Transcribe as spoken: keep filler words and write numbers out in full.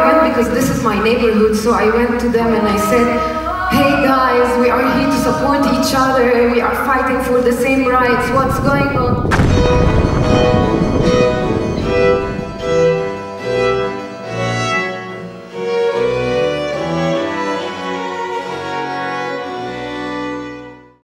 I went because this is my neighborhood, so I went to them and I said, hey guys, we are here to support each other, we are fighting for the same rights, what's going on?